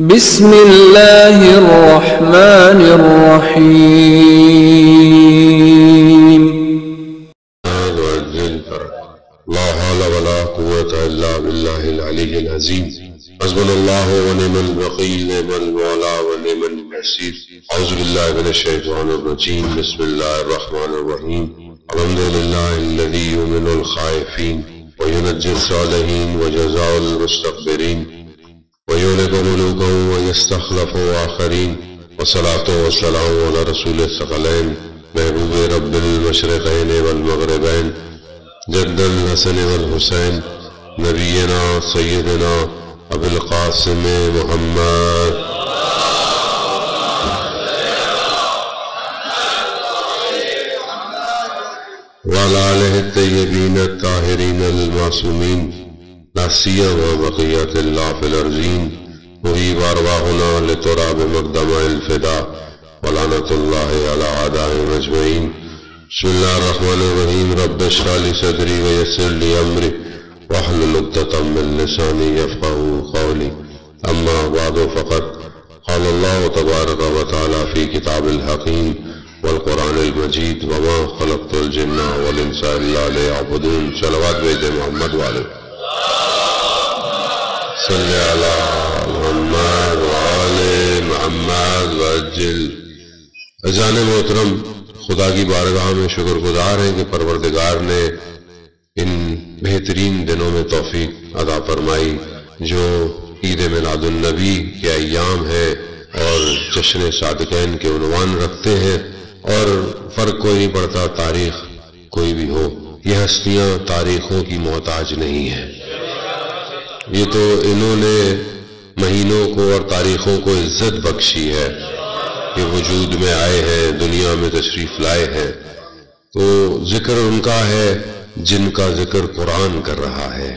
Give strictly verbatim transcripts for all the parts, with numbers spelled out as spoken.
بسم الله الرحمن الرحيم. لا حول ولا قوة إلا بالله العلي العظيم. حسبنا الله ونعم الوكيل ونعم المولى ونعم النصير. أعوذ بالله من الشيطان الرجيم. بسم الله الرحمن الرحيم. الحمد لله الذي يؤمن الخائفين وينجي الصالحين وجزاء المستكبرين وَيُغْلِقُ مُلُوكَهُ وَيَسْتَخْلَفُ آخَرِينَ وَالصَّلَاةُ وَالسَّلَامُ عَلَى رَسُولِ الثَّقَلَيْنِ مَحْبُوبِ رَبِّ الْمَشْرِقَيْنِ وَالْمَغْرِبَيْنِ جَدِّ الْحَسَنِ وَالْحُسَيْنِ نَبِيِّنَا سَيِّدِنَا أَبِي الْقَاسِمِ مُحَمَّدٍ وَعَلَى آلِهِ الطَّيِّبِينَ الطَّاهِرِينَ الْمَعْصُومِينَ ناسیہ و بقیت اللہ فی الارضین وہی بارواہنا لتراب مقدمہ الفدا ولعنت اللہ علی عدائے مجمعین. بسم اللہ الرحمن الرحیم. رب اشرح لی صدری ویسر لی امری واحلل عقدۃ من لسانی یفقہوا قولی. اما بعد فقد قال اللہ تبارک و تعالی فی کتاب الحکیم والقرآن المجید وما خلقت الجن والانس الا لیعبدون. صلوات بھیج محمد والے صلی اللہ محمد وآلِ محمد وآجل. عزیزان محترم، خدا کی بارگاہ میں شکر گزار ہیں کہ پروردگار نے ان بہترین دنوں میں توفیق عطا فرمائی جو عید میلاد النبی کے ایام ہیں اور جشن صادقین کے عنوان رکھتے ہیں. اور فرق کوئی نہیں پڑتا تاریخ کوئی بھی ہو، یہ ہستیاں تاریخوں کی محتاج نہیں ہیں. یہ تو انہوں نے مہینوں کو اور تاریخوں کو عزت بخشی ہے کہ وجود میں آئے ہیں، دنیا میں تشریف لائے ہیں. تو ذکر ان کا ہے جن کا ذکر قرآن کر رہا ہے،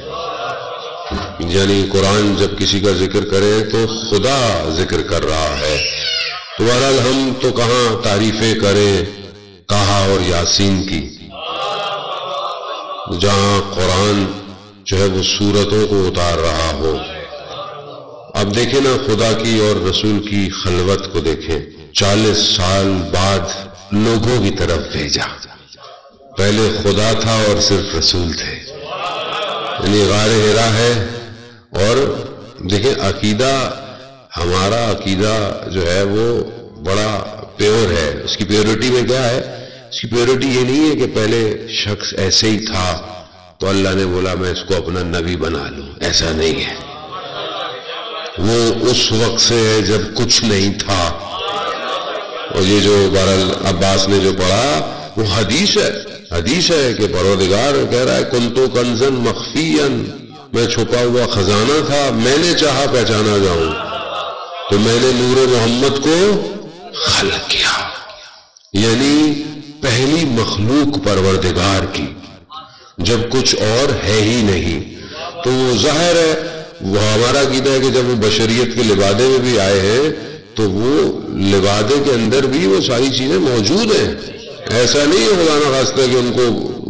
یعنی قرآن جب کسی کا ذکر کرے تو خدا ذکر کر رہا ہے. تو بہرحال ہم تو کہاں تعریفیں کریں طٰہٰ اور یاسین کی، جہاں قرآن جو ہے وہ صورتوں کو اتار رہا ہو. اب دیکھیں نا، خدا کی اور رسول کی خلوت کو دیکھیں. چالیس سال بعد لوگوں کی طرف بھیجا، پہلے خدا تھا اور صرف رسول تھے. یعنی غار حرا ہے. اور دیکھیں عقیدہ، ہمارا عقیدہ جو ہے وہ بڑا پیور ہے. اس کی پیورٹی میں کیا ہے؟ اس کی پیورٹی یہ نہیں ہے کہ پہلے شخص ایسے ہی تھا تو اللہ نے بولا میں اس کو اپنا نبی بنا لوں، ایسا نہیں ہے. وہ اس وقت سے ہے جب کچھ نہیں تھا. اور یہ جو بہرحال عباس نے جو پڑھا وہ حدیث ہے. حدیث ہے کہ پروردگار کہہ رہا ہے کنتُ کنزًا مخفیًا، میں چھپا ہوا خزانہ تھا، میں نے چاہا پہچانا جاؤں تو میں نے نور محمد کو خلق کیا. یعنی پہلی مخلوق پروردگار کی جب کچھ اور ہے ہی نہیں. تو وہ ظاہر ہے، وہ ہمارا عقیدہ ہے کہ جب وہ بشریت کے لبادے میں بھی آئے ہیں تو وہ لبادے کے اندر بھی وہ ساری چیزیں موجود ہیں. ایسا نہیں ہے خدا نخواستہ کہ ان کو،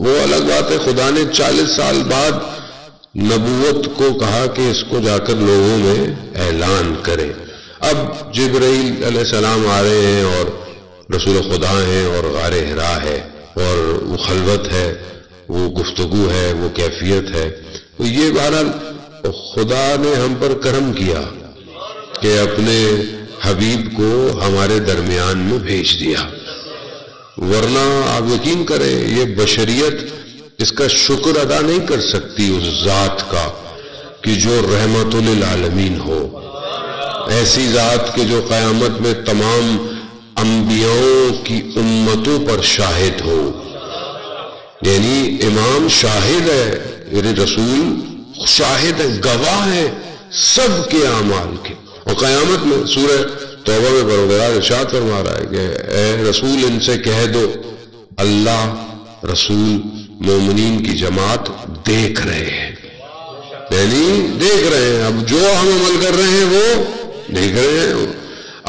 وہ الگ بات ہے. خدا نے چالیس سال بعد نبوت کو کہا کہ اس کو جا کر لوگوں میں اعلان کرے. اب جبرائیل علیہ السلام آ رہے ہیں اور رسول خدا ہیں اور غار حرا ہے اور وہ خلوت ہے، وہ گفتگو ہے، وہ کیفیت ہے. تو یہ بہرحال خدا نے ہم پر کرم کیا کہ اپنے حبیب کو ہمارے درمیان میں بھیج دیا. ورنہ آپ یقین کریں یہ بشریت اس کا شکر ادا نہیں کر سکتی اس ذات کا کہ جو رحمت للعالمین ہو، ایسی ذات کے جو قیامت میں تمام انبیاء کی امتوں پر شاہد ہو. یعنی امام شاہد ہے، رسول شاہد ہے، گواہ ہے سب کے اعمال کے. اور قیامت میں سورہ توبہ میں پروردگار ارشاد فرما رہا ہے کہ اے رسول ان سے کہہ دو اللہ رسول مومنین کی جماعت دیکھ رہے ہیں. یعنی دیکھ رہے ہیں، اب جو ہم عمل کر رہے ہیں وہ دیکھ رہے ہیں.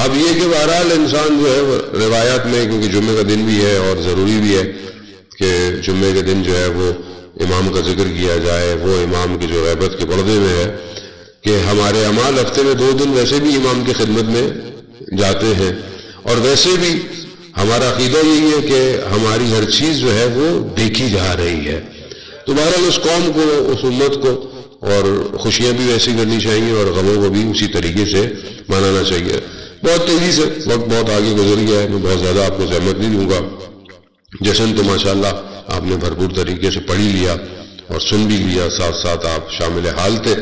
اب یہ کہ بہرحال انسان جو ہے روایات میں، کیونکہ جمعہ کا دن بھی ہے اور ضروری بھی ہے کہ جمعے کے دن جو ہے وہ امام کا ذکر کیا جائے، وہ امام کے جو غیبت کے پردے میں ہے. کہ ہمارے اعمال ہفتے میں دو دن ویسے بھی امام کی خدمت میں جاتے ہیں اور ویسے بھی ہمارا عقیدہ یہی ہے کہ ہماری ہر چیز جو ہے وہ دیکھی جا رہی ہے. تو بہرحال اس قوم کو اس امت کو اور خوشیاں بھی ویسے کرنی چاہیے اور غموں کو بھی اسی طریقے سے منانا چاہیے. بہت تیزی سے وقت بہت آگے گزر گیا ہے، میں بہت زیادہ آپ کو زحمت نہیں دوں گا. جشن تو ماشاءاللہ آپ نے بھرپور طریقے سے پڑھی لیا اور سن بھی لیا، ساتھ ساتھ آپ شامل حال تھے.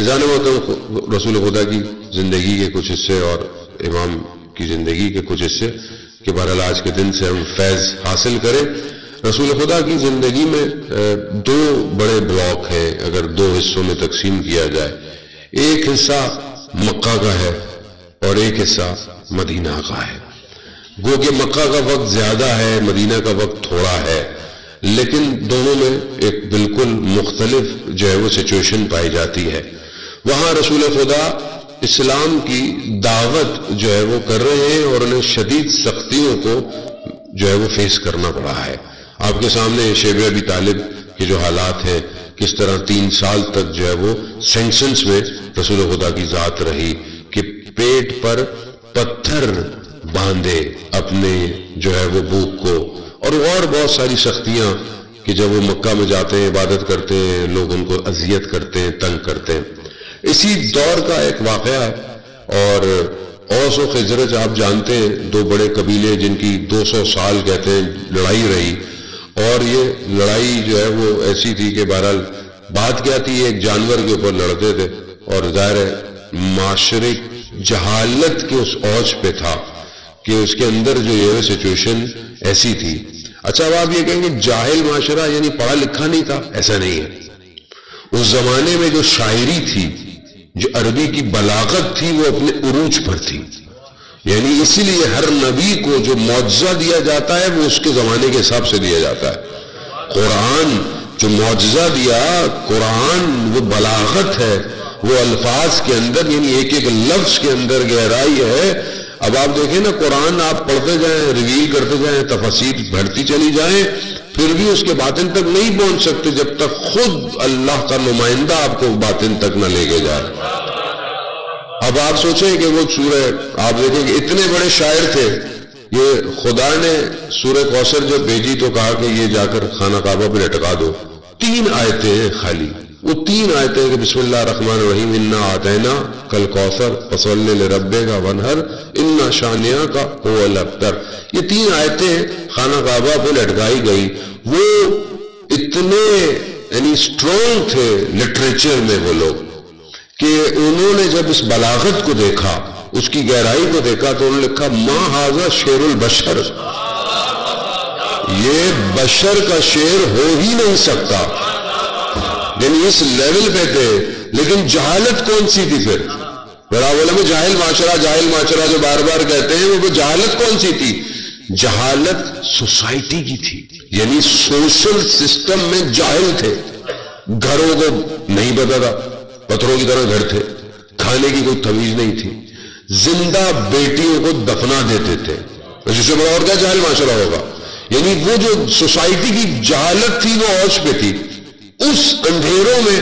ازان وقت رسول خدا کی زندگی کے کچھ حصے اور امام کی زندگی کے کچھ حصے کہ بہرحال آج کے دن سے ہم فیض حاصل کریں. رسول خدا کی زندگی میں دو بڑے بلاک ہیں اگر دو حصوں میں تقسیم کیا جائے، ایک حصہ مکہ کا ہے اور ایک حصہ مدینہ کا ہے. گو کہ مکہ کا وقت زیادہ ہے، مدینہ کا وقت تھوڑا ہے، لیکن دونوں میں ایک بالکل مختلف جو ہے وہ سچویشن پائی جاتی ہے. وہاں رسول خدا اسلام کی دعوت جو ہے وہ کر رہے ہیں اور انہیں شدید سختیوں کو جو ہے وہ فیس کرنا پڑا ہے. آپ کے سامنے شیبہ ابی طالب کے جو حالات ہیں، کس طرح تین سال تک جو ہے وہ سینکشنز میں رسول خدا کی ذات رہی کہ پیٹ پر پتھر باندھے اپنے جو ہے وہ بھوک کو، اور اور بہت ساری سختیاں کہ جب وہ مکہ میں جاتے ہیں عبادت کرتے ہیں لوگ ان کو اذیت کرتے ہیں تنگ کرتے ہیں. اسی دور کا ایک واقعہ ہے. اور اوس و خزرج آپ جانتے ہیں دو بڑے قبیلے جن کی دو سو سال کہتے ہیں لڑائی رہی، اور یہ لڑائی جو ہے وہ ایسی تھی کہ بہرحال بات کیا تھی، ایک جانور کے اوپر لڑتے تھے اور ظاہر ہے معاشرے جہالت کے اس اوج پہ تھا کہ اس کے اندر جو یہ سچویشن ایسی تھی. اچھا اب آپ یہ کہیں گے جاہل معاشرہ یعنی پڑھا لکھا نہیں تھا، ایسا نہیں ہے. اس زمانے میں جو شاعری تھی، جو عربی کی بلاغت تھی، وہ اپنے عروج پر تھی. یعنی اسی لیے ہر نبی کو جو معجزہ دیا جاتا ہے وہ اس کے زمانے کے حساب سے دیا جاتا ہے. قرآن جو معجزہ دیا، قرآن وہ بلاغت ہے، وہ الفاظ کے اندر یعنی ایک ایک لفظ کے اندر گہرائی ہے. اب آپ دیکھیں نا قرآن آپ پڑھتے جائیں، ریویل کرتے جائیں، تفاسیر بھرتی چلی جائیں، پھر بھی اس کے باطن تک نہیں پہنچ سکتے جب تک خود اللہ کا نمائندہ آپ کو باطن تک نہ لے کے جائے. اب آپ سوچیں کہ وہ سورہ آپ دیکھیں کہ اتنے بڑے شاعر تھے، یہ خدا نے سورہ کوثر جب بھیجی تو کہا کہ یہ جا کر خانہ کعبہ پہ لٹکا دو. تین آیتیں ہیں خالی، وہ تین آیتیں کہ بسم اللہ الرحمن الرحیم انا آتینا کل کوثر فصلی لربک وانحر انا شانئک ھو الابتر، یہ تین آیتیں خانہ کعبہ پہ لٹکائی گئی. وہ اتنے یعنی سٹرونگ تھے لٹریچر میں وہ لوگ کہ انہوں نے جب اس بلاغت کو دیکھا، اس کی گہرائی کو دیکھا تو انہوں نے لکھا ما ھذا شعر البشر، یہ بشر کا شعر ہو ہی نہیں سکتا. یعنی اس لیول پہ تھے، لیکن جہالت کون سی تھی؟ پھر براولے میں جاہل معاشرہ جاہل معاشرہ جو بار بار کہتے ہیں وہ جہالت کون سی تھی؟ جہالت سوسائٹی کی تھی. یعنی سوشل سسٹم میں جاہل تھے، گھروں کو نہیں پتا تھا، پتھروں کی طرح گھر تھے، کھانے کی کوئی تمیز نہیں تھی، زندہ بیٹیوں کو دفنا دیتے تھے. جس سے بڑا اور کیا جاہل معاشرہ ہوگا؟ یعنی وہ جو سوسائٹی کی جہالت تھی وہ اوج پہ تھی. اس اندھیروں میں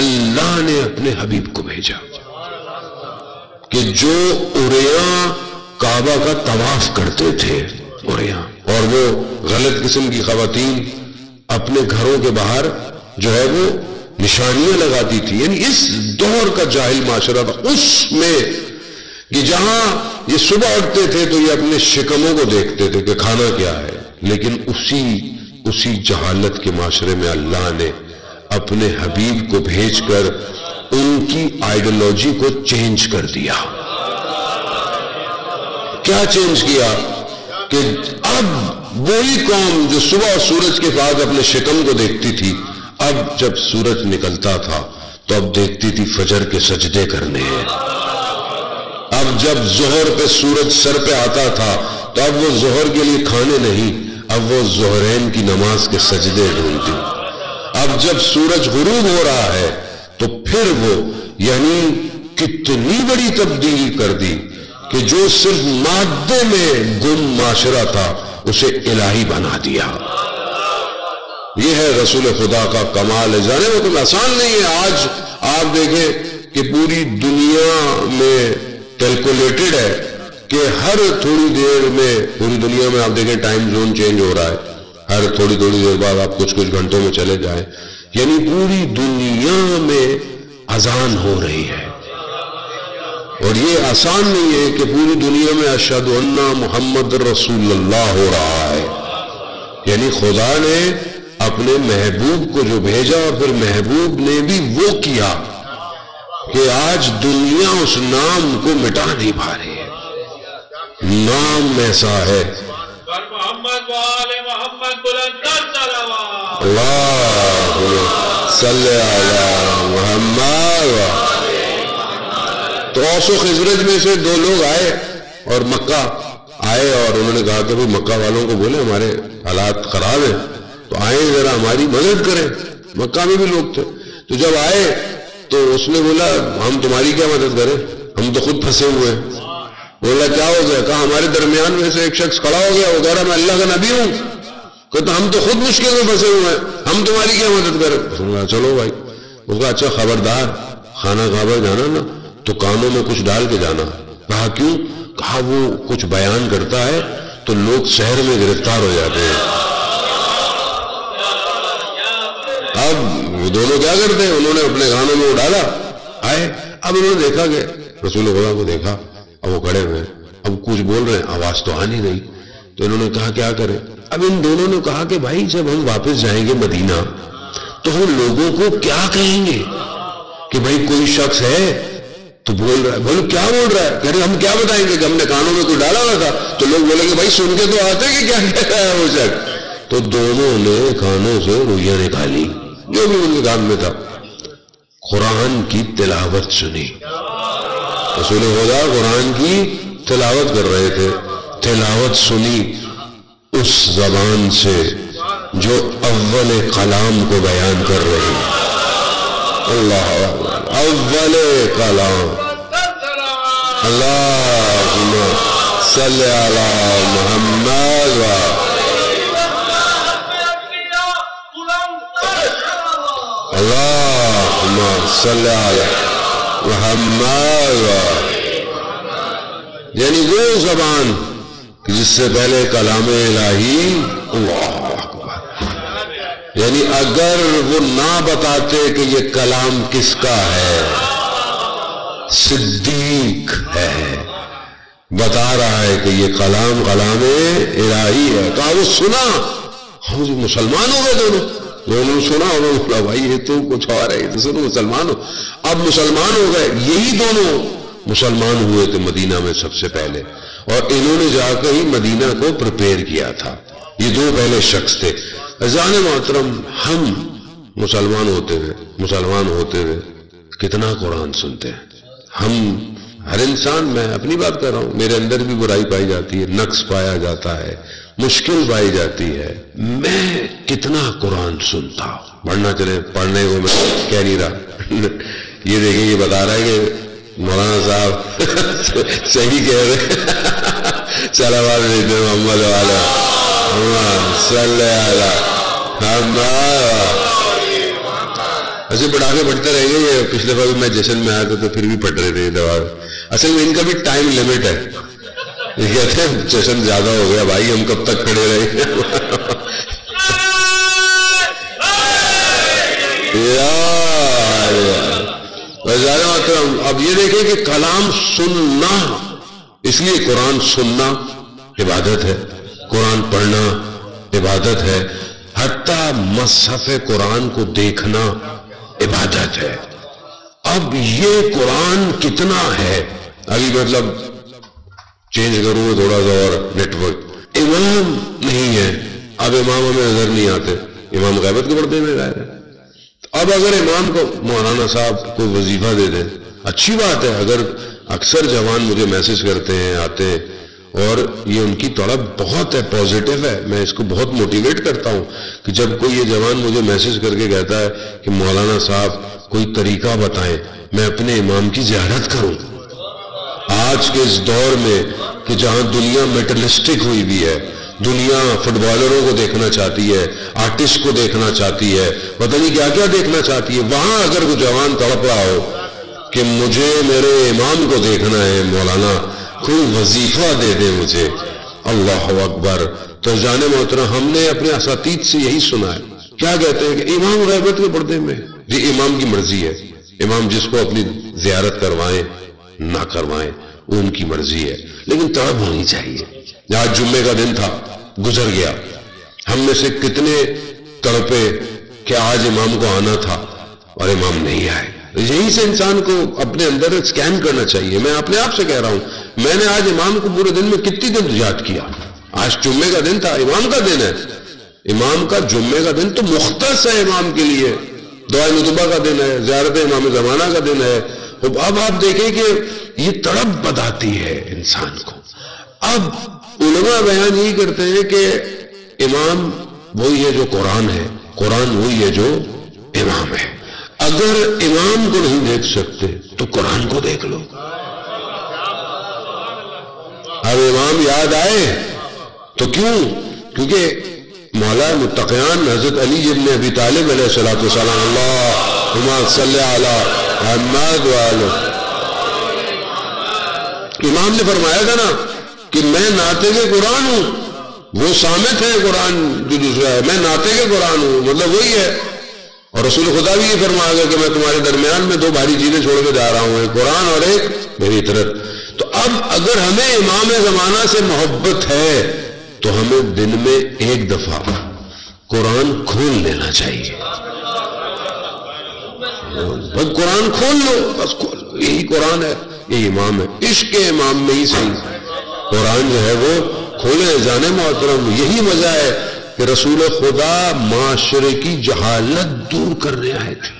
اللہ نے اپنے حبیب کو بھیجا کہ جو اوریاں کعبہ کا طواف کرتے تھے، اوریاں اور وہ غلط قسم کی خواتین اپنے گھروں کے باہر جو ہے وہ نشانیاں لگاتی تھی. یعنی اس دور کا جاہل معاشرہ تھا، اس میں کہ جہاں یہ صبح اٹھتے تھے تو یہ اپنے شکموں کو دیکھتے تھے کہ کھانا کیا ہے. لیکن اسی اسی جہالت کے معاشرے میں اللہ نے اپنے حبیب کو بھیج کر ان کی آئیڈیالوجی کو چینج کر دیا. کیا چینج کیا؟ کہ اب وہی قوم جو صبح سورج کے بعد اپنے شکم کو دیکھتی تھی، اب جب سورج نکلتا تھا تو اب دیکھتی تھی فجر کے سجدے کرنے ہیں. اب جب ظہر پہ سورج سر پہ آتا تھا تو اب وہ ظہر کے لیے کھانے نہیں، اب وہ ظہرین کی نماز کے سجدے ڈھونڈتی. اب جب سورج غروب ہو رہا ہے تو پھر وہ یعنی کتنی بڑی تبدیلی کر دی کہ جو صرف مادے میں گم معاشرہ تھا اسے الہی بنا دیا. یہ ہے رسول خدا کا کمال. جانے وہ تو آسان نہیں ہے. آج آپ دیکھیں کہ پوری دنیا میں کیلکولیٹڈ ہے کہ ہر تھوڑی دیر میں پوری دنیا میں آپ دیکھیں ٹائم زون چینج ہو رہا ہے، ہر تھوڑی تھوڑی دیر بعد آپ کچھ کچھ گھنٹوں میں چلے جائیں، یعنی پوری دنیا میں اذان ہو رہی ہے۔ اور یہ آسان نہیں ہے کہ پوری دنیا میں اشہد ان محمد رسول اللہ ہو رہا ہے، یعنی خدا نے اپنے محبوب کو جو بھیجا اور پھر محبوب نے بھی وہ کیا کہ آج دنیا اس نام کو مٹا نہیں پا رہی ہے۔ نام ایسا ہے اللہ صلی اللہ محمد۔ تو اوس و خزرج میں سے دو لوگ آئے اور مکہ آئے اور انہوں نے کہا کہ بھی مکہ والوں کو بولے ہمارے حالات خراب ہیں تو آئیں ذرا ہماری مدد کریں، مکہ میں بھی لوگ تھے۔ تو جب آئے تو اس نے بولا ہم تمہاری کیا مدد کریں، ہم تو خود پھنسے ہوئے ہیں۔ بولا کیا ہو گیا؟ کہا ہمارے درمیان میں سے ایک شخص کھڑا ہو گیا، وہ کہہ رہا میں اللہ کا نبی ہوں، کہتا ہم تو خود مشکل میں پھنسے ہوئے ہیں، ہم تمہاری کیا مدد کریں۔ چلو بھائی، اس کا اچھا خبردار خانہ کعبہ جانا نا تو کانوں میں کچھ ڈال کے جانا۔ کہا کیوں؟ کہا وہ کچھ بیان کرتا ہے تو لوگ شہر میں گرفتار ہو جاتے ہیں۔ اب دونوں کیا کرتے ہیں، انہوں نے اپنے کانوں میں وہ ڈالا، آئے اب انہوں نے دیکھا کہ رسول خدا کو دیکھا، اب وہ کھڑے ہوئے اب کچھ بول رہے ہیں آواز تو آنی نہیں، تو انہوں نے کہا کیا کریں۔ اب ان دونوں نے کہا کہ بھائی جب ہم واپس جائیں گے مدینہ تو ہم لوگوں کو کیا کہیں گے کہ بھائی کوئی شخص ہے تو بول رہا ہے، بولو کیا بول رہا ہے، کہہ رہے ہم کیا بتائیں گے کہ ہم نے کانوں میں کوئی ڈالا ہوا تھا، تو لوگ بولیں گے بھائی سن کے تو آتے ہیں کہ کیا کہہ رہا ہے وہ شخص۔ تو دونوں نے کانوں سے رویاں نکالی جو بھی ان کے کان میں تھا، قرآن کی تلاوت سنی۔ رسول خدا قرآن کی تلاوت کر رہے تھے، تلاوت سنی اس زبان سے جو اول کلام کو بیان کر رہی ہے۔ اللہ اول کلام اللہم صلی علی محمد و اللہم صلی علی محمد و، یعنی وہ زبان جس سے پہلے کلام الہی اللہ اکبر، یعنی اگر وہ نہ بتاتے کہ یہ کلام کس کا ہے، صدیق ہے بتا رہا ہے کہ یہ کلام کلام الہی ہے، تو آپ نے سنا، ہم جو مسلمان ہو گئے دونوں دونوں سنا، انہوں نے بولا بھائی یہ تو کچھ اور ہے، تو سنو مسلمان ہو، اب مسلمان ہو گئے، یہی دونوں مسلمان ہوئے تھے مدینہ میں سب سے پہلے، اور انہوں نے جا کر ہی مدینہ کو پریپیئر کیا تھا، یہ دو پہلے شخص تھے۔ عزیزان محترم، ہم مسلمان ہوتے ہوئے مسلمان ہوتے ہوئے کتنا قرآن سنتے ہیں، ہم ہر انسان، میں اپنی بات کر رہا ہوں، میرے اندر بھی برائی پائی جاتی ہے، نقص پایا جاتا ہے، مشکل پائی جاتی ہے، میں کتنا قرآن سنتا ہوں، پڑھنا چلے پڑھنے کو میں کہہ نہیں رہا، یہ دیکھیں یہ بتا رہا ہے کہ مولانا صاحب صحیح کہہ رہے، صلوات علی محمد و علی محمد صلی علی محمد۔ ایسے پڑھا کے پڑھتے رہیں گے، پچھلے بار میں جشن میں آیا تھا تو پھر بھی پڑھ رہے تھے دوبارہ، اصل میں ان کا بھی ٹائم لیمٹ ہے، یہ کہتے ہیں جشن زیادہ ہو گیا بھائی ہم کب تک کھڑے رہیں گے یار۔ اب یہ دیکھیں کہ کلام سننا، اس لیے قرآن سننا عبادت ہے، قرآن پڑھنا عبادت ہے، حتیٰ مصحف قرآن کو دیکھنا عبادت ہے۔ اب یہ قرآن کتنا ہے، ابھی مطلب چینج کروں گے تھوڑا سا، اور نیٹ ورک امام نہیں ہے، اب امام ہمیں نظر نہیں آتے، امام غیبت کے پردے میں غائب ہے۔ اب اگر امام کو مولانا صاحب کو وظیفہ دے دیں اچھی بات ہے، اگر اکثر جوان مجھے میسج کرتے ہیں آتے ہیں، اور یہ ان کی طلب بہت ہے، پوزیٹو ہے، میں اس کو بہت موٹیویٹ کرتا ہوں کہ جب کوئی یہ جوان مجھے میسج کر کے کہتا ہے کہ مولانا صاحب کوئی طریقہ بتائیں میں اپنے امام کی زیارت کروں، آج کے اس دور میں کہ جہاں دنیا میٹرلسٹک ہوئی بھی ہے، دنیا فٹ بالروں کو دیکھنا چاہتی ہے، آرٹسٹ کو دیکھنا چاہتی ہے، پتہ نہیں کیا کیا دیکھنا چاہتی ہے، وہاں اگر کوئی جوان تڑپ رہا ہو کہ مجھے میرے امام کو دیکھنا ہے مولانا، کوئی وظیفہ دے دے مجھے۔ اللہ اکبر! تو جان محترم، ہم نے اپنے اساتید سے یہی سنا ہے۔ کیا کہتے ہیں کہ امام غیبت کے پردے میں، جی امام کی مرضی ہے، امام جس کو اپنی زیارت کروائیں نہ کروائیں وہ ان کی مرضی ہے، لیکن طلب ہونی چاہیے۔ آج جمعے کا دن تھا، گزر گیا، ہم میں سے کتنے تڑپے کہ آج امام کو آنا تھا اور امام نہیں آئے۔ یہی سے انسان کو اپنے اندر سکین کرنا چاہیے۔ میں اپنے آپ سے کہہ رہا ہوں، میں نے آج امام کو پورے دن میں کتنی دن یاد کیا؟ آج جمعے کا دن تھا، امام کا دن ہے، امام کا جمعے کا دن تو مختص ہے امام کے لیے، دعائے نتبہ کا دن ہے، زیارت امام زمانہ کا دن ہے۔ اب آپ دیکھیں کہ یہ تڑپ بداتی ہے انسان کو۔ اب علماء بیان یہی کرتے ہیں کہ امام وہی ہے جو قرآن ہے، قرآن وہی ہے جو امام ہے۔ اگر امام کو نہیں دیکھ سکتے تو قرآن کو دیکھ لو۔ اب امام یاد آئے تو کیوں؟ کیونکہ مولا متقیان حضرت علی ابن ابی طالب علیہ السلام، اللہم صلی علی محمد و آلہ، امام نے فرمایا تھا نا کہ میں ناطق قرآن ہوں، وہ صامت ہے قرآن جو دوسرا ہے، میں ناطق قرآن ہوں، مطلب وہی ہے۔ اور رسول خدا بھی یہ فرما گیا کہ میں تمہارے درمیان میں دو بھاری چیزیں چھوڑ کے جا رہا ہوں، ایک قرآن اور ایک میری طرف۔ تو اب اگر ہمیں امام زمانہ سے محبت ہے تو ہمیں دن میں ایک دفعہ قرآن کھول لینا چاہیے۔ بس قرآن کھول لو، بس یہی قرآن ہے، یہی امام ہے، عشق امام میں ہی صحیح قرآن جو ہے وہ کھولے جانے محترم۔ یہی مزہ ہے کہ رسول خدا معاشرے کی جہالت دور کرنے آئے تھے۔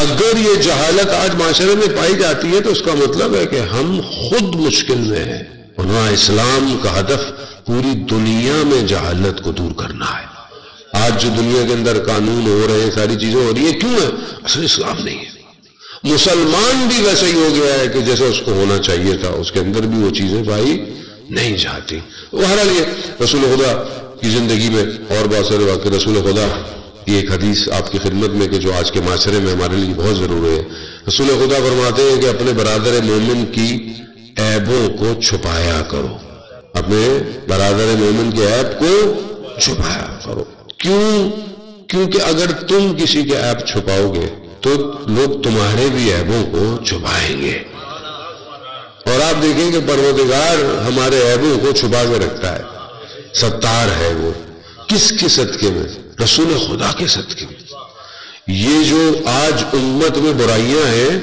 اگر یہ جہالت آج معاشرے میں پائی جاتی ہے تو اس کا مطلب ہے کہ ہم خود مشکل میں ہیں۔ ورنہ اسلام کا ہدف پوری دنیا میں جہالت کو دور کرنا ہے۔ آج جو دنیا کے اندر قانون ہو رہے ہیں، ساری چیزیں ہو رہی ہیں، کیوں ہے؟ اصل اسلام نہیں ہے۔ مسلمان بھی ویسے ہی ہو گیا ہے کہ جیسے اس کو ہونا چاہیے تھا، اس کے اندر بھی وہ چیزیں پائی نہیں جاتی۔ بہرحال یہ رسول خدا کی زندگی میں اور بہت سارے واقعے، رسول خدا کی ایک حدیث آپ کی خدمت میں کہ جو آج کے معاشرے میں ہمارے لیے بہت ضروری ہے۔ رسول خدا فرماتے ہیں کہ اپنے برادر مومن کی عیبوں کو چھپایا کرو، اپنے برادر مومن کے عیب کو چھپایا کرو۔ کیوں؟ کیونکہ اگر تم کسی کے عیب چھپاؤ گے تو لوگ تمہارے بھی عیبوں کو چھپائیں گے۔ اور آپ دیکھیں کہ پروردگار ہمارے عیبوں کو چھپا کے رکھتا ہے، ستار ہے وہ۔ کس کے صدقے میں؟ رسول خدا کے صدقے میں۔ یہ جو آج امت میں برائیاں ہیں،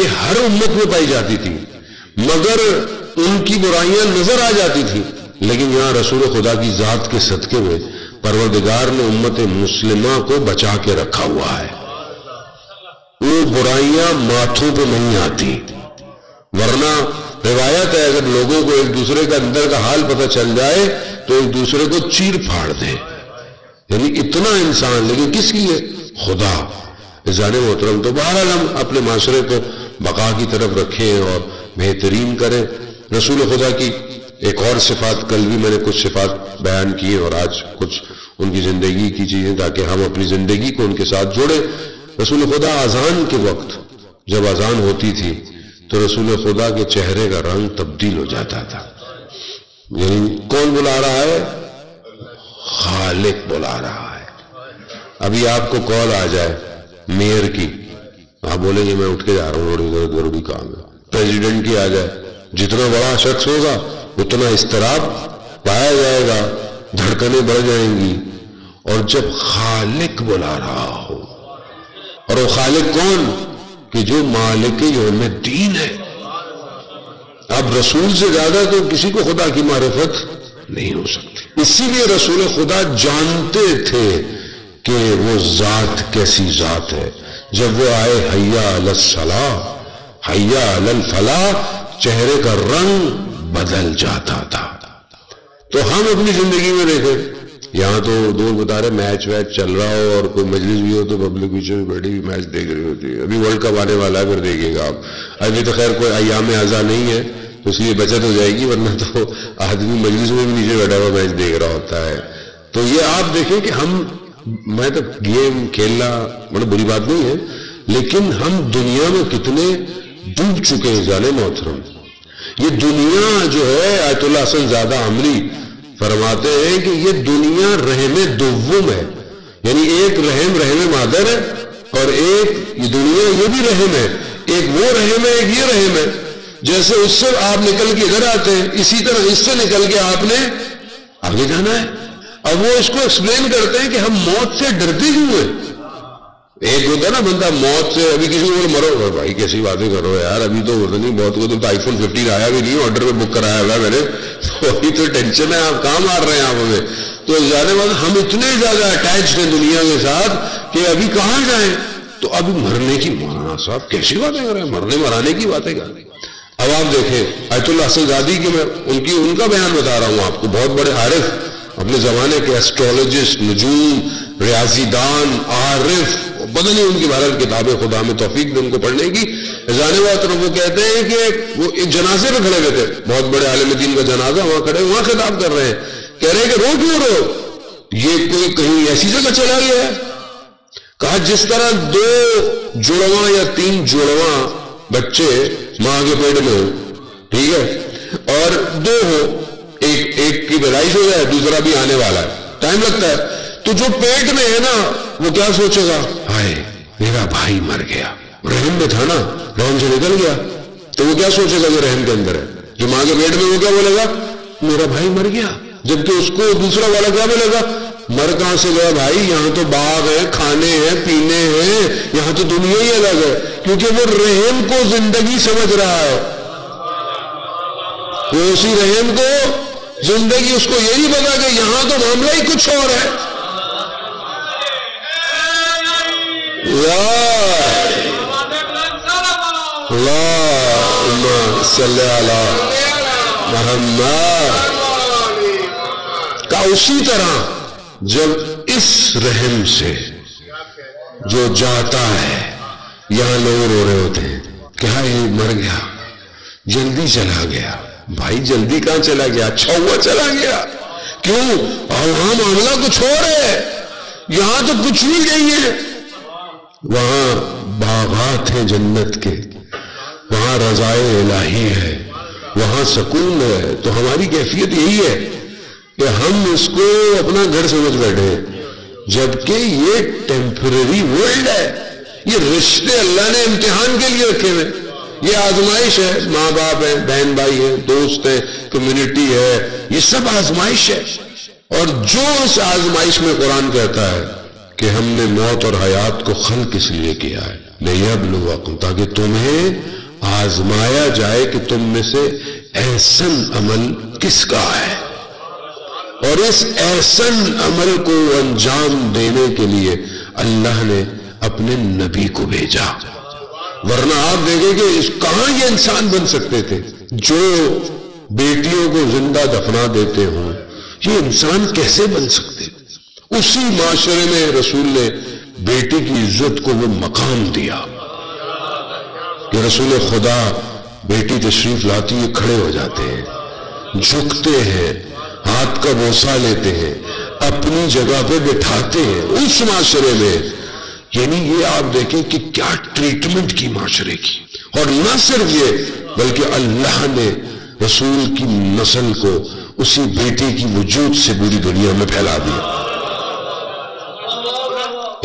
یہ ہر امت میں پائی جاتی تھی، مگر ان کی برائیاں نظر آ جاتی تھی، لیکن یہاں رسول خدا کی ذات کے صدقے میں پروردگار نے امت مسلمہ کو بچا کے رکھا ہوا ہے۔ وہ برائیاں ماتھوں پہ نہیں آتی، ورنہ روایت ہے اگر لوگوں کو ایک دوسرے کا اندر کا حال پتہ چل جائے تو ایک دوسرے کو چیر پھاڑ دیں، یعنی اتنا انسان۔ لیکن کس کی ہے؟ خدا جانے محترم۔ تو بہرحال ہم اپنے معاشرے کو بقا کی طرف رکھیں اور بہترین کریں۔ رسول خدا کی ایک اور صفات، کل بھی میں نے کچھ صفات بیان کیے اور آج کچھ ان کی زندگی کی چیزیں، تاکہ ہم اپنی زندگی کو ان کے ساتھ جوڑیں۔ رسول خدا اذان کے وقت جب اذان ہوتی تھی تو رسول خدا کے چہرے کا رنگ تبدیل ہو جاتا تھا، یعنی کون بلا رہا ہے؟ خالق بلا رہا ہے۔ ابھی آپ کو کال آ جائے میئر کی، آپ بولیں گے میں اٹھ کے جا رہا ہوں، ضروری ضروری کام ہے۔ پریزیڈنٹ کی آ جائے، جتنا بڑا شخص ہوگا اتنا اضطراب پایا جائے گا، دھڑکنیں بڑھ جائیں گی۔ اور جب خالق بلا رہا ہو، اور وہ خالق کون؟ کہ جو مالک یوم دین ہے۔ اب رسول سے زیادہ تو کسی کو خدا کی معرفت نہیں ہو سکتی۔ اسی لیے رسول خدا جانتے تھے کہ وہ ذات کیسی ذات ہے۔ جب وہ آئے حیّ علی الصلاۃ حیّ علی الفلاح، چہرے کا رنگ بدل جاتا تھا۔ تو ہم اپنی زندگی میں دیکھیں، یہاں تو دور بتا رہے میچ ویچ چل رہا ہو اور کوئی مجلس بھی ہو تو پبلک پیچھے بھی بڑی بھی میچ دیکھ رہی ہوتی ہے۔ ابھی ورلڈ کپ آنے والا ہے، پھر دیکھیے گا آپ۔ ابھی تو خیر کوئی ایام اعزا نہیں ہے تو اس لیے بچت ہو جائے گی، ورنہ تو آدمی مجلس میں بھی نیچے بیٹھا ہوا میچ دیکھ رہا ہوتا ہے۔ تو یہ آپ دیکھیں کہ ہم میں تو گیم کھیلنا بڑی بری بات نہیں ہے، لیکن ہم دنیا میں کتنے ڈوب چکے ہیں جانے محترم. یہ دنیا جو ہے آیت اللہ حسن زیادہ عمری فرماتے ہیں کہ یہ دنیا رحم دوم ہے، یعنی ایک رحم رحم مادر ہے اور ایک یہ دنیا یہ بھی رحم ہے، ایک وہ رحم ہے ایک یہ رحم ہے. جیسے اس سے آپ نکل کے گھر آتے ہیں اسی طرح اس سے نکل کے آپ نے آگے جانا ہے. اب وہ اس کو ایکسپلین کرتے ہیں کہ ہم موت سے ڈرتے کیوں ہیں. ایک ہوتا ہے نا بندہ موت سے، ابھی کسی کو مرو بھائی کیسی باتیں کرو یار ابھی تو ہوتا نہیں، بہت کو تو آئی فون ففٹین آیا بھی نہیں، آرڈر پہ بک کرایا ہوا ہے میں نے، تو ابھی تو ٹینشن ہے آپ کام آ رہے ہیں آپ ہمیں. تو زیادہ بات ہم اتنے زیادہ اٹیچڈ ہیں دنیا کے ساتھ کہ ابھی کہاں جائیں. تو ابھی مرنے کی مولانا صاحب کیسی باتیں کر رہے ہیں، مرنے مرانے کی باتیں کر رہے ہیں. اب آپ دیکھیں آیت اللہ حسن زادی کی میں ان کی ان کا بیان بتا رہا ہوں آپ کو، بہت بڑے عارف اپنے زمانے کے ایسٹرولوجسٹ، نجوم، ریاضی دان، عارف، بدل ہی ان کی بہرحال کتابیں خدا میں توفیق دے ان کو پڑھنے کی. جانے والوں کو کہتے ہیں کہ وہ ایک جنازے پہ کھڑے ہوئے تھے، بہت بڑے عالم دین کا جنازہ، وہاں کھڑے وہاں خطاب کر رہے ہیں، کہہ رہے ہیں کہ رو کیوں رو، یہ کوئی کہیں ایسی جگہ چلا گیا ہے. کہا جس طرح دو جوڑواں یا تین جوڑواں بچے ماں کے پیٹ میں ہو، ٹھیک ہے، اور دو ہو، ایک ایک کی پیدائش ہو جائے دوسرا بھی آنے والا ہے، ٹائم لگتا ہے، تو جو پیٹ میں ہے نا وہ کیا سوچے گا، ہائے میرا بھائی مر گیا، رحم میں تھا نا رحم سے نکل گیا، تو وہ کیا سوچے گا جو رحم کے اندر ہے. جو ماں کے پیٹ میں وہ کیا بولے گا، میرا بھائی مر گیا، جبکہ اس کو دوسرا والا کیا بولے گا، مر کہاں سے گیا بھائی، یہاں تو باغ ہے، کھانے ہیں، پینے ہیں، یہاں تو دنیا ہی الگ ہے، کیونکہ وہ رحم کو زندگی سمجھ رہا ہے. وہ اسی رحم کو زندگی، اس کو یہ نہیں پتا کہ یہاں تو معاملہ ہی کچھ اور ہے. اللہم صلی علی محمد. کہ اسی طرح جب اس رحم سے جو جاتا ہے، یہاں لوگ رو رہے ہوتے ہیں کہ ہاں یہ مر گیا، جلدی چلا گیا، بھائی جلدی کہاں چلا گیا، اچھا ہوا چلا گیا، کیوں وہاں معاملہ کچھ اور ہے، یہاں تو کچھ بھی نہیں ہے. وہاں باغات ہیں جنت کے، وہاں رضائے الہی ہے، وہاں سکون ہے. تو ہماری کیفیت یہی ہے کہ ہم اس کو اپنا گھر سمجھ بیٹھے، جبکہ یہ ٹیمپریری ورلڈ ہے. یہ رشتے اللہ نے امتحان کے لیے رکھے ہوئے، یہ آزمائش ہے. ماں باپ ہیں، بہن بھائی ہیں، دوست ہیں، کمیونٹی ہے، یہ سب آزمائش ہے. اور جو اس آزمائش میں قرآن کہتا ہے کہ ہم نے موت اور حیات کو خلق اس لیے کیا ہے، لِيَبْلُوَكُمْ، تاکہ تمہیں آزمایا جائے کہ تم میں سے احسن عمل کس کا ہے. اور اس احسن عمل کو انجام دینے کے لیے اللہ نے اپنے نبی کو بھیجا، ورنہ آپ دیکھیں کہ کہاں یہ انسان بن سکتے تھے جو بیٹیوں کو زندہ دفنا دیتے ہوں. یہ انسان کیسے بن سکتے؟ اسی معاشرے میں رسول نے بیٹی کی عزت کو وہ مقام دیا کہ رسول خدا بیٹی تشریف لاتی ہے، کھڑے ہو جاتے ہیں، جھکتے ہیں، ہاتھ کا بوسہ لیتے ہیں، اپنی جگہ پہ بٹھاتے ہیں. اس معاشرے میں یعنی یہ آپ دیکھیں کہ کیا ٹریٹمنٹ کی معاشرے کی. اور نہ صرف یہ بلکہ اللہ نے رسول کی نسل کو اسی بیٹی کی وجود سے پوری دنیا میں پھیلا دیا.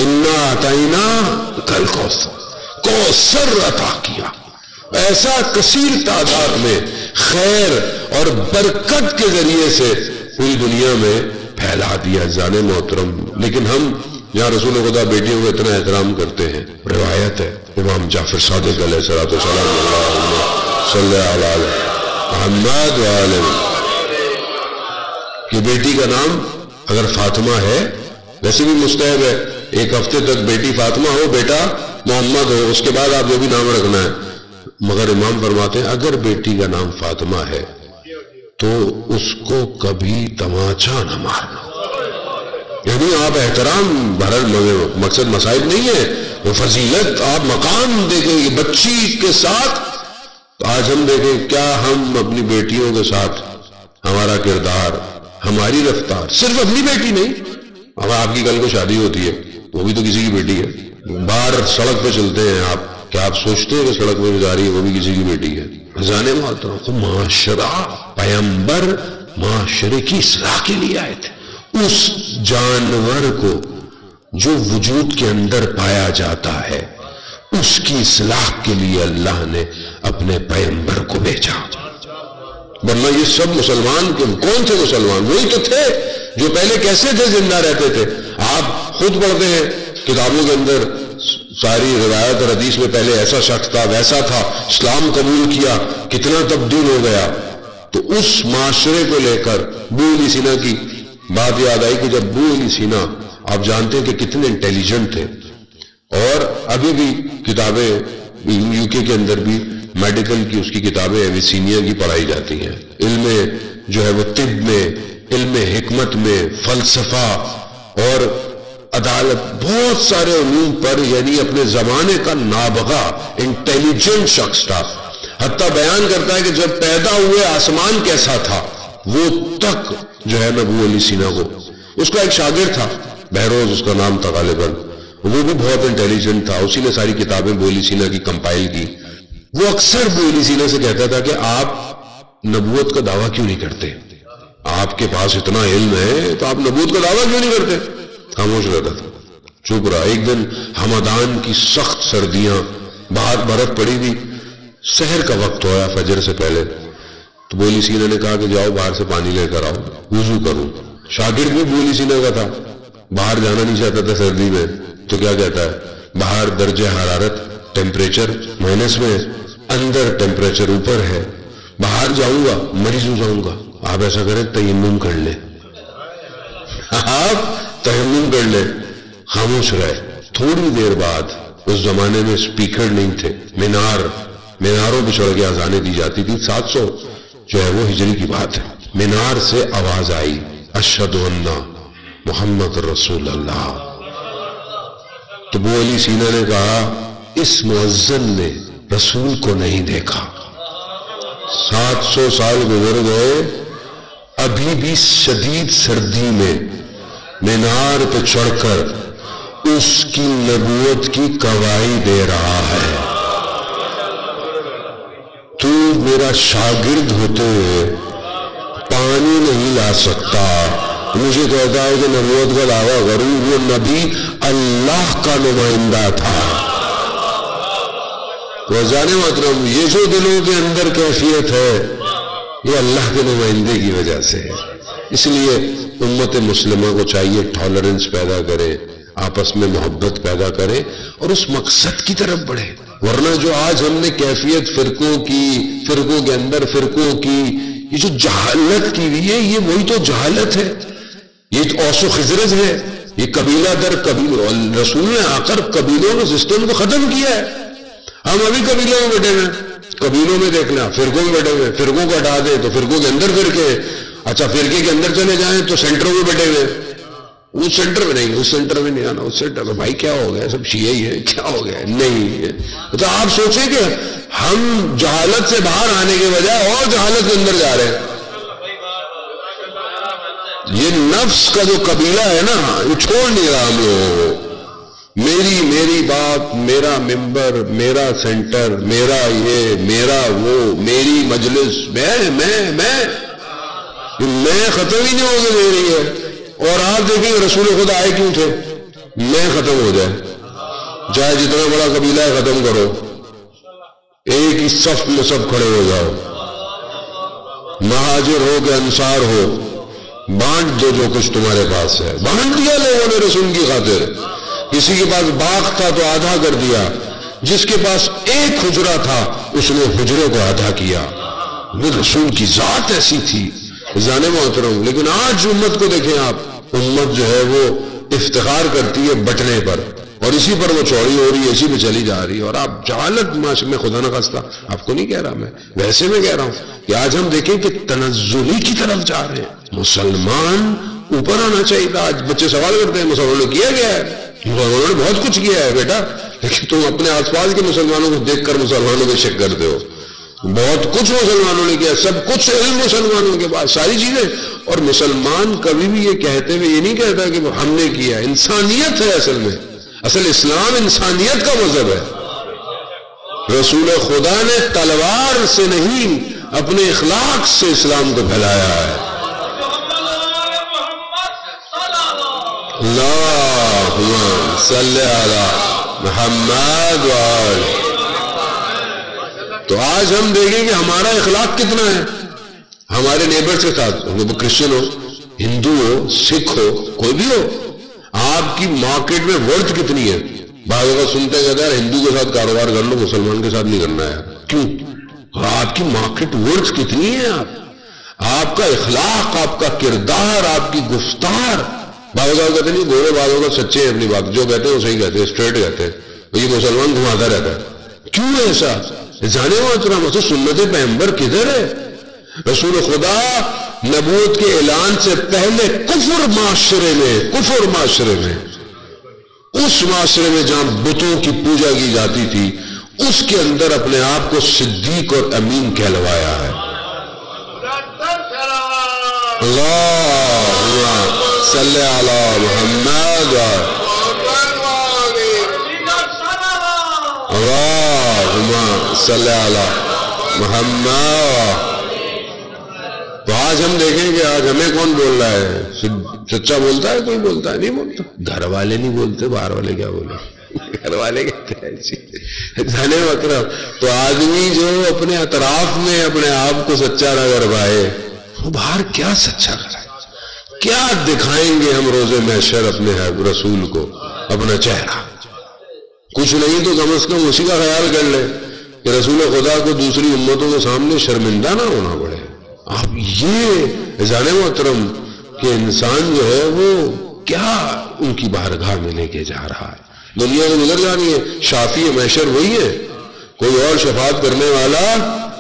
اِنَّا اَعْطَيْنَاكَ الْکَوْثَرَ، کوثر عطا کیا، ایسا کثیر تعداد میں خیر اور برکت کے ذریعے سے پوری دنیا میں پھیلا دیا. جان محترم، لیکن ہم یہاں رسول خدا بیٹیوں کو اتنا احترام کرتے ہیں. روایت ہے امام جعفر صادق علیہ السلام صلی اللہ علیہ محمد وآلہ کہ بیٹی کا نام اگر فاطمہ ہے، ویسے بھی مستحب ہے ایک ہفتے تک بیٹی فاطمہ ہو، بیٹا محمد ہو، اس کے بعد آپ جو بھی نام رکھنا ہے. مگر امام فرماتے ہیں اگر بیٹی کا نام فاطمہ ہے تو اس کو کبھی تماچا نہ مارنا. یعنی آپ احترام، بہرحال مقصد مسائل نہیں ہے، وہ فضیلت آپ مقام دیکھیں گے بچی کے ساتھ. تو آج ہم دیکھیں کیا ہم اپنی بیٹیوں کے ساتھ ہمارا کردار، ہماری رفتار، صرف اپنی بیٹی نہیں، اب آپ کی کل کو شادی ہوتی ہے، وہ بھی تو کسی کی بیٹی ہے، باہر سڑک پہ چلتے ہیں آپ کہ آپ سوچتے ہیں کہ سڑک پہ جا رہی ہے وہ بھی کسی کی بیٹی ہے. خزانے محترم کو معاشرہ پیغمبر معاشرے کی اصلاح کے لیے آئے تھے. اس جانور کو جو وجود کے اندر پایا جاتا ہے اس کی اصلاح کے لیے اللہ نے اپنے پیغمبر کو بھیجا. ورنہ یہ سب مسلمان کون تھے؟ مسلمان وہی تو تھے جو پہلے کیسے تھے زندہ رہتے تھے. آپ خود پڑھتے ہیں کتابوں کے اندر ساری روایت اور حدیث میں پہلے ایسا شخص تھا ویسا تھا اسلام قبول کیا کتنا تبدیل ہو گیا. تو اس معاشرے کو لے کر بولی سینا کی بات یاد آئی کہ جب بولی سینا آپ جانتے ہیں کہ کتنے انٹیلیجنٹ تھے اور ابھی بھی کتابیں یوکے کے اندر بھی میڈیکل کی اس کی کتابیں ایویسینیا کی پڑھائی جاتی ہیں. علم جو ہے وہ طب میں علم حکمت میں فلسفہ اور عدالت بہت سارے علوم پر یعنی اپنے زمانے کا نابغہ انٹیلیجنٹ شخص تھا. حتیٰ بیان کرتا ہے کہ جب پیدا ہوئے آسمان کیسا تھا وہ تک جو ہے نبو علی سینا کو اس کا ایک شاگرد تھا بہروز اس کا نام تھا غالباً وہ بھی بہت انٹیلیجنٹ تھا. اسی نے ساری کتابیں بو علی سینا کی کمپائل کی. وہ اکثر بو علی سینا سے کہتا تھا کہ آپ نبوت کا دعویٰ کیوں نہیں کرتے؟ آپ کے پاس اتنا علم ہے تو آپ نبوت کا دعویٰ کیوں نہیں کرتے؟ خاموش رہتا تھا چپ رہا. ایک دن ہمدان کی سخت سردیاں باہر برف پڑی تھی. سحر کا وقت ہوا فجر سے پہلے تو بولی سینہ نے کہا کہ جاؤ باہر سے پانی لے کر آؤ وضو کرو. شاگرد بھی بولی سینہ کا تھا باہر جانا نہیں چاہتا تھا سردی میں. تو کیا کہتا ہے باہر درجہ حرارت ٹیمپریچر مائنس میں اندر ٹیمپریچر اوپر ہے باہر جاؤں گا مریض ہو جاؤں گا. آپ ایسا کریں تیمم کر لیں آپ تیمم کر لیں. خاموش رہے. تھوڑی دیر بعد اس زمانے میں سپیکر نہیں تھے مینار میناروں پہ چڑھ کے آزانے دی جاتی تھی. سات سو جو ہے وہ ہجری کی بات ہے. مینار سے آواز آئی اشہد انہ محمد رسول اللہ. تو ابو علی سینا نے کہا اس مؤذن نے رسول کو نہیں دیکھا. سات سو سال گزر گئے ابھی بھی شدید سردی میں مینار پہ چڑھ کر اس کی نبوت کی گواہی دے رہا ہے. تو میرا شاگرد ہوتے ہوئے پانی نہیں لا سکتا مجھے کہتا ہے کہ نبوت کا دعویٰ کروں. وہ نبی اللہ کا نمائندہ تھا. وزان محترم یہ جو دلوں کے اندر کیفیت ہے یہ اللہ کے نمائندے کی وجہ سے ہے. اس لیے امت مسلمہ کو چاہیے ٹالرنس پیدا کرے آپس میں محبت پیدا کرے اور اس مقصد کی طرف بڑھے. ورنہ جو آج ہم نے کیفیت فرقوں کی فرقوں کے اندر فرقوں کی یہ جو جہالت کی ہوئی ہے یہ وہی تو جہالت ہے. یہ اوس و خزرج ہے. یہ قبیلہ در قبیلہ رسول نے آ کر قبیلوں کے سسٹم کو ختم کیا ہے. ہم ابھی قبیلوں میں بیٹھے ہیں. قبیلوں میں دیکھنا فرقوں میں بیٹھے ہوئے. فرقوں کو ہٹا دے تو فرقوں کے اندر فرقے اچھا فرقے کے اندر چلے جائیں تو سینٹروں میں بیٹھے ہوئے. اس سینٹر میں نہیں اس سینٹر میں نہیں آنا اس سینٹر میں بھائی کیا ہو گیا سب شیعہ ہی ہیں کیا ہو گیا نہیں. تو آپ سوچیں کہ ہم جہالت سے باہر آنے کے بجائے اور جہالت کے اندر جا رہے ہیں. یہ نفس کا جو قبیلہ ہے نا وہ چھوڑ نہیں رہا ہم لوگوں کو. میری میری بات میرا ممبر میرا سینٹر میرا یہ میرا وہ میری مجلس میں میں میں میں ختم ہی نہیں ہو گئے میری ہے. اور آپ دیکھیں کہ رسول خدا آئے کیوں تھے میں ختم ہو جائے چاہے جتنا بڑا قبیلہ ہے ختم کرو ایک ہی صف میں سب کھڑے ہو جاؤ. مہاجر ہو کہ انصار ہو بانٹ دو جو کچھ تمہارے پاس ہے. بانٹ دیا لوگوں نے رسول کی خاطر. کسی کے پاس باغ تھا تو آدھا کر دیا. جس کے پاس ایک حجرہ تھا اس نے حجرے کو آدھا کیا. رسول کی ذات ایسی تھی جانے محترم. لیکن آج امت کو دیکھیں آپ امت جو ہے وہ افتخار کرتی ہے بٹنے پر اور اسی پر وہ چوڑی ہو رہی ہے اسی پہ چلی جا رہی ہے. اور آپ جہالت معاشرے میں خدا نخواستہ آپ کو نہیں کہہ رہا میں ویسے میں کہہ رہا ہوں کہ آج ہم دیکھیں کہ تنزلی کی طرف جا رہے ہیں. مسلمان اوپر آنا چاہیے تھا. آج بچے سوال کرتے ہیں مسلمانوں نے کیا گیا ہے مسلمانوں نے بہت کچھ کیا ہے بیٹا لیکن تم اپنے آس پاس کے مسلمانوں کو دیکھ کر مسلمانوں کو شک کرتے ہو. بہت کچھ مسلمانوں نے کیا سب کچھ علم مسلمانوں کے پاس ساری چیزیں. اور مسلمان کبھی بھی یہ کہتے ہوئے یہ نہیں کہتا کہ ہم نے کیا انسانیت ہے. اصل میں اصل اسلام انسانیت کا مذہب ہے۔ رسول خدا نے تلوار سے نہیں اپنے اخلاق سے اسلام کو پھیلایا ہے۔ اللہم صلی علی محمد و آلہ۔ تو آج ہم دیکھیں کہ ہمارا اخلاق کتنا ہے ہمارے نیبر کے ساتھ، وہ کرسچن ہو، ہندو ہو، سکھ ہو، کوئی بھی ہو، آپ کی مارکیٹ میں ورتھ کتنی ہے۔ بعض اوقات سنتے ہیں کہ ہندو کے ساتھ کاروبار کر لو، مسلمان کے ساتھ نہیں کرنا ہے، کیوں؟ آپ کی مارکیٹ ورتھ کتنی ہے؟ آپ کا اخلاق، آپ کا کردار، آپ کی گفتار۔ بعض اوقات کہتے ہیں گورے، بعض اوقات سچے ہیں، اپنی بات جو کہتے ہیں وہ صحیح کہتے ہیں، اسٹریٹ کہتے ہیں، یہ مسلمان گھماتا رہتا ہے، کیوں ایسا؟ جانے والا مطلب سنت پیغمبر کدھر ہے؟ رسول خدا نبوت کے اعلان سے پہلے کفر معاشرے میں، کفر معاشرے میں، اس معاشرے میں جہاں بتوں کی پوجا کی جاتی تھی، اس کے اندر اپنے آپ کو صدیق اور امین کہلوایا ہے۔ اللہ صلی علی محمد و اللہ صلی اللہ محمد۔ تو آج ہم دیکھیں کہ آج ہمیں کون بول رہا ہے؟ سچا بولتا ہے کوئی؟ بولتا ہے نہیں بولتا، گھر والے نہیں بولتے، باہر والے کیا بولے؟ گھر والے کہتے ہیں جانے مطلب۔ تو آدمی جو اپنے اطراف میں اپنے آپ کو سچا نہ کروائے، وہ باہر کیا سچا کرائے؟ کیا دکھائیں گے ہم روز محشر اپنے رسول کو؟ اپنا چہرہ کچھ نہیں تو کم از کم اسی کا خیال کر لیں کہ رسول خدا کو دوسری امتوں کے سامنے شرمندہ نہ ہونا پڑے۔ آپ یہ جانے محترم کہ انسان جو ہے وہ کیا ان کی بارگاہ میں لے کے جا رہا ہے؟ دنیا کو گزر جانی ہے، شافی محشر وہی ہے، کوئی اور شفاعت کرنے والا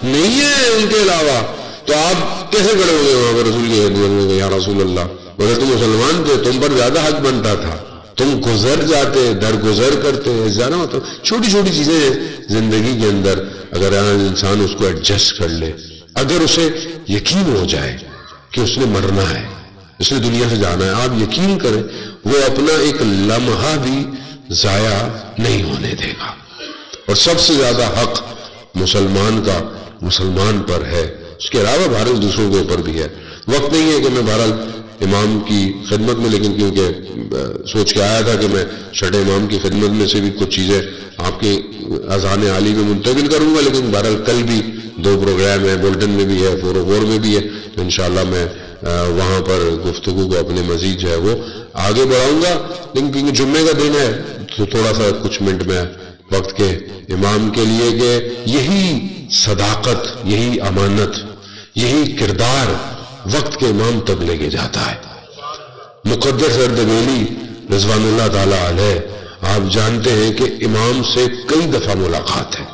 نہیں ہے ان کے علاوہ۔ تو آپ کیسے کھڑے ہوئے وہاں پر رسول کے خدمت میں؟ یا رسول اللہ، مگر تم مسلمان تھے، تم پر زیادہ حق بنتا تھا، تم گزر جاتے، درگزر کرتے، جانا ہوتا۔ چھوٹی چھوٹی چیزیں زندگی کے اندر اگر انسان اس کو ایڈجسٹ کر لے، اگر اسے یقین ہو جائے کہ اس نے مرنا ہے، اس نے دنیا سے جانا ہے، آپ یقین کریں وہ اپنا ایک لمحہ بھی ضائع نہیں ہونے دے گا۔ اور سب سے زیادہ حق مسلمان کا مسلمان پر ہے، اس کے علاوہ بھارت دوسروں کے اوپر بھی ہے۔ وقت نہیں ہے کہ میں بھارت امام کی خدمت میں، لیکن کیونکہ سوچ کے آیا تھا کہ میں چھٹے امام کی خدمت میں سے بھی کچھ چیزیں آپ کے اذان عالی میں منتقل کروں گا، لیکن بہرحال کل بھی دو پروگرام ہیں، بلٹن میں بھی ہے، فور وور میں بھی ہے، انشاءاللہ میں وہاں پر گفتگو کو اپنے مزید جو ہے وہ آگے بڑھاؤں گا۔ لیکن کیونکہ جمعے کا دن ہے تو تھوڑا سا کچھ منٹ میں وقت کے امام کے لیے کہ یہی صداقت، یہی امانت، یہی کردار وقت کے امام تک لے کے جاتا ہے۔ مقدس اردبیلی رضوان اللہ تعالیٰ علیہ، آپ جانتے ہیں کہ امام سے کئی دفعہ ملاقات ہے،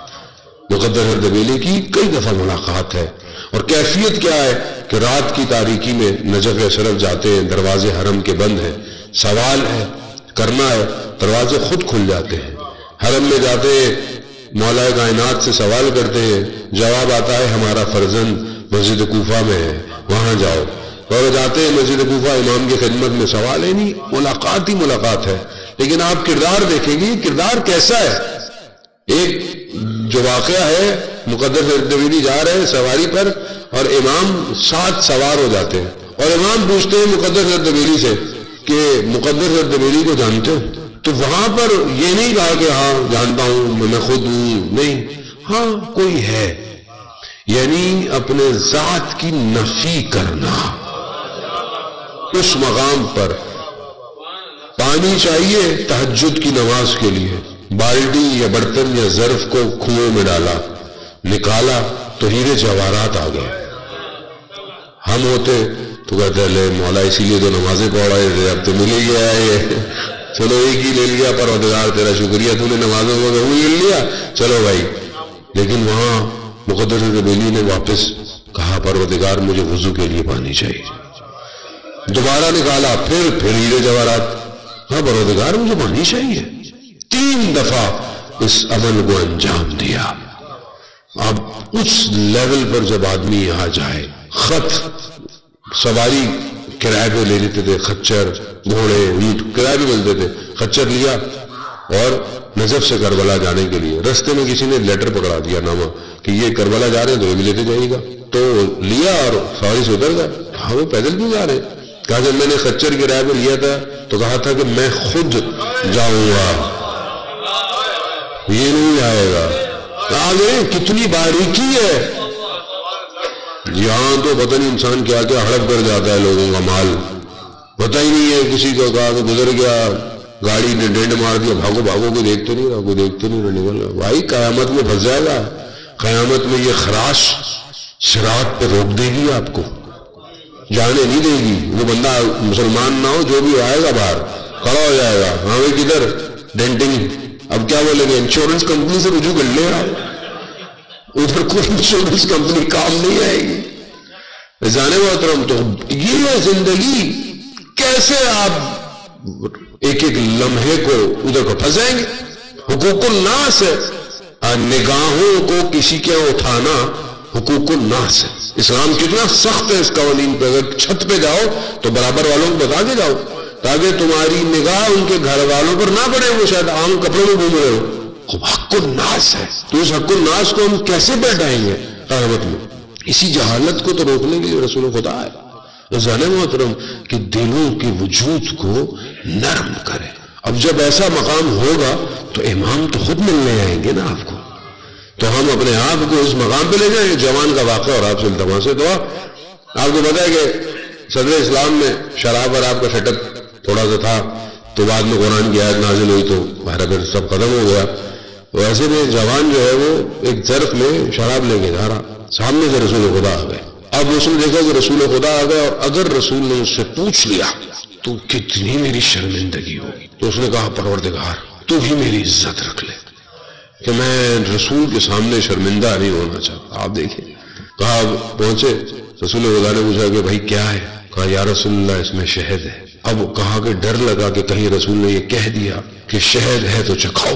مقدس اردبیلی کی کئی دفعہ ملاقات ہے۔ اور کیفیت کیا ہے کہ رات کی تاریکی میں نجف اشرف جاتے ہیں، دروازے حرم کے بند ہیں، سوال ہے، کرنا ہے، دروازے خود کھل جاتے ہیں، حرم میں جاتے ہیں، مولا کائنات سے سوال کرتے ہیں، جواب آتا ہے ہمارا فرزند مسجد کوفہ میں ہے، وہاں جاؤ۔ اور جاتے ہیں مسجد کوفہ امام کی خدمت میں، سوال ہے نہیں، ملاقات ہی ملاقات ہے۔ لیکن آپ کردار دیکھیں گے، کردار کیسا ہے؟ ایک جو واقعہ ہے، مقدس اردبیلی جا رہے ہیں سواری پر اور امام ساتھ سوار ہو جاتے ہیں، اور امام پوچھتے ہیں مقدس اردبیلی سے کہ مقدس اردبیلی کو جانتے ہو؟ تو وہاں پر یہ نہیں کہا کہ ہاں جانتا ہوں میں خود ہوں، نہیں، ہاں کوئی ہے، یعنی اپنے ذات کی نفی کرنا۔ اس مقام پر پانی چاہیے تہجد کی نماز کے لیے، بالٹی یا برتن یا ظرف کو کنویں میں ڈالا، نکالا تو ہیرے جواہرات آ گئے۔ ہم ہوتے تو کہتے ہیں لے مولا اسی لیے تو نمازیں پڑھائے تھے، اب تو ملے گیا ہے، چلو ایک ہی لے لیا، پروردگار تیرا شکریہ تو نے نمازوں کو مل لیا، چلو بھائی۔ لیکن وہاں مقدس اردبیلی نے واپس کہا پروردگار مجھے وضو کے لیے پانی چاہیے، دوبارہ نکالا، پھر پھر ہیرے جواہرات، ہاں پروردگار مجھے پانی چاہیے۔ تین دفعہ اس عمل کو انجام دیا۔ اب اس لیول پر جب آدمی آ جائے، خط سواری کرائے پہ لے لیتے تھے، خچر، گھوڑے، اونٹ کرائے پہ ملتے تھے، خچر لیا اور نجف سے کربلا جانے کے لیے رستے میں کسی نے لیٹر پکڑا دیا نامہ کہ یہ کربلا جا رہے ہیں تو یہ بھی لیتے جائے گا، تو لیا اور سواری سے اتر گئے۔ ہاں وہ پیدل بھی جا رہے ہیں، کہا جب میں نے خچر کی رائے پر لیا تھا تو کہا تھا کہ میں خود جاؤں گا، یہ نہیں جائے گا۔ آگے کتنی باریکی ہے، یہاں تو پتہ نہیں انسان کیا کیا ہڑپ کر جاتا ہے لوگوں کا مال، پتہ ہی نہیں ہے، کسی کو کہا کہ گزر گیا گاڑی نے ڈنڈ مار دیا، بھاگو بھاگو کوئی دیکھتے نہیں رہا، کوئی دیکھتے نہیں رہا، نکل رہا۔ بھائی قیامت میں پھنس جائے گا، قیامت میں یہ خراش صراط پہ روک دے گی، آپ کو جانے نہیں دے گی، وہ بندہ مسلمان نہ ہو جو بھی آئے گا باہر کھڑا ہو جائے گا، ہاں وہ کدھر ڈینٹنگ، اب کیا بولیں گے انشورنس کمپنی سے رجوع کر لے آپ، ادھر کوئی انشورنس کمپنی کام نہیں آئے گی۔ جانے محترم تو یہ ہے زندگی، کیسے آپ ایک ایک لمحے کو ادھر کو پھنسیں گے۔ حقوق الناس ہے، نگاہوں کو کسی کے اٹھانا حقوق الناس ہے۔ اسلام کتنا سخت ہے اس قوانین پر، اگر چھت پہ جاؤ تو برابر والوں کو بتا کے جاؤ تاکہ تمہاری نگاہ ان کے گھر والوں پر نہ پڑے، وہ شاید عام کپڑوں میں گھوم رہے ہو۔ حق الناس ہے تو اس حق الناس کو ہم کیسے بیٹھائیں گے قیامت میں؟ اسی جہالت کو تو روکنے کے لیے رسول خدا ہے۔ رسول محترم کہ دلوں کے وجود کو نرم کریں۔ اب جب ایسا مقام ہوگا تو امام تو خود ملنے آئیں گے نا آپ کو، تو ہم اپنے آپ کو اس مقام پہ لے جائیں۔ جوان کا واقعہ اور آپ سے التماس سے دعا، آپ کو پتا ہے کہ صدر اسلام میں شراب اور آپ کا سیٹ اپ تھوڑا سا تھا، تو بعد میں قرآن کی آیت نازل ہوئی تو بہرحال پھر سب ختم ہو گیا۔ ویسے میں جوان جو ہے وہ ایک ظرف میں شراب لے کے جا رہا، سامنے سے رسول خدا آ گئے۔ اب اس نے دیکھا کہ رسول خدا آ گئے اور اگر رسول نے اس سے پوچھ لیا تو کتنی میری شرمندگی ہوگی، تو اس نے کہا پروردگار تو ہی میری عزت رکھ لے کہ میں رسول کے سامنے شرمندہ نہیں ہونا چاہتا۔ آپ دیکھیں کہا پہنچے، رسول خدا نے پوچھا کہ بھائی کیا ہے؟ کہا یا رسول اللہ اس میں شہد ہے۔ اب کہا کہ ڈر لگا کہ کہیں رسول نے یہ کہہ دیا کہ شہد ہے تو چکھاؤ،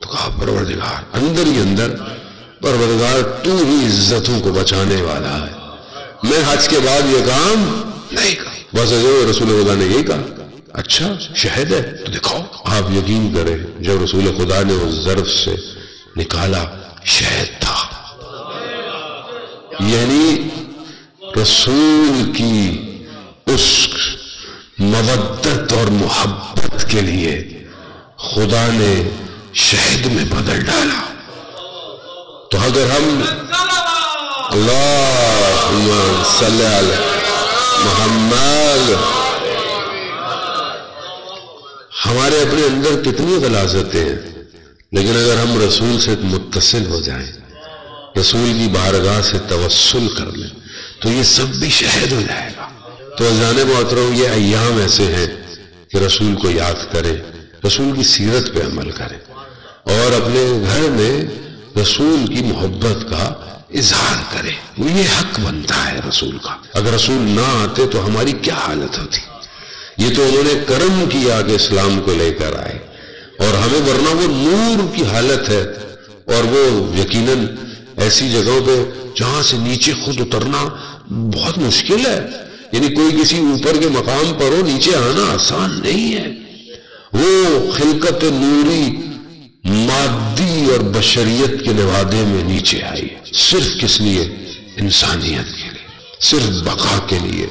تو کہا پروردگار اندر ہی اندر پروردگار تو ہی عزتوں کو بچانے والا ہے، میں حج کے بعد یہ کام نہیں کہا۔ بس عزیز رسول خدا نے یہی کہا اچھا شہد ہے تو دکھاؤ۔ آپ یقین کریں جب رسول خدا نے اس ظرف سے نکالا شہد تھا، یعنی رسول کی اس مودت اور محبت کے لیے خدا نے شہد میں بدل ڈالا۔ تو اگر ہم اللہم صلی علیہ محمد، ہمارے اپنے اندر کتنی غلاظتیں ہیں، لیکن اگر ہم رسول سے متصل ہو جائیں، رسول کی بارگاہ سے توسل کر لیں تو یہ سب بھی شہد ہو جائے گا۔ تو جانب محترم یہ ایام ایسے ہیں کہ رسول کو یاد کریں، رسول کی سیرت پہ عمل کریں اور اپنے گھر میں رسول کی محبت کا اظہار کریں۔ یہ حق بنتا ہے رسول کا، اگر رسول نہ آتے تو ہماری کیا حالت ہوتی۔ یہ تو انہوں نے کرم کیا کہ اسلام کو لے کر آئے، اور ہمیں ورنہ وہ نور کی حالت ہے، اور وہ یقیناً ایسی جگہوں پہ جہاں سے نیچے خود اترنا بہت مشکل ہے، یعنی کوئی کسی اوپر کے مقام پر ہو نیچے آنا آسان نہیں ہے۔ وہ خلقت نوری مادی اور بشریت کے نوادے میں نیچے آئی، صرف کس لیے؟ انسانیت کے لیے، صرف بقا کے لیے،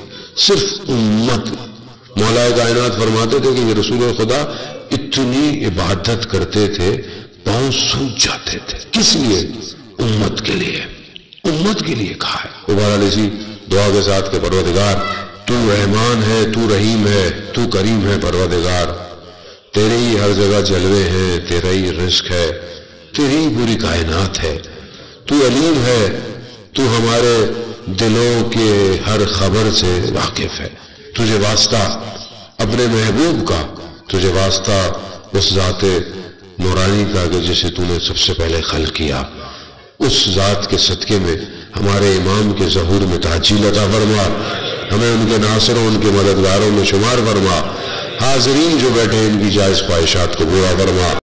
صرف امت۔ مولا کائنات فرماتے تھے کہ یہ رسول خدا اتنی عبادت کرتے تھے پاؤں سوج جاتے تھے، کس لیے؟ امت کے لیے، امت کے لیے کہا ہے۔ بہرحال اسی دعا کے ساتھ کہ پروردگار تو رحمان ہے، تو رحیم ہے، تو کریم ہے، پروردگار تیرے ہی ہر جگہ جلوے ہیں، تیرا ہی رزق ہے، تیری ہی پوری کائنات ہے، تو علیم ہے، تو ہمارے دلوں کے ہر خبر سے واقف ہے، تجھے واسطہ اپنے محبوب کا، تجھے واسطہ اس ذات نورانی کا کہ جسے تو نے سب سے پہلے خلق کیا، اس ذات کے صدقے میں ہمارے امام کے ظہور میں تعجیل عطا فرما، ہمیں ان کے ناصروں ان کے مددگاروں میں شمار فرما، حاضرین جو بیٹھے ان کی جائز خواہشات کو پورا فرما۔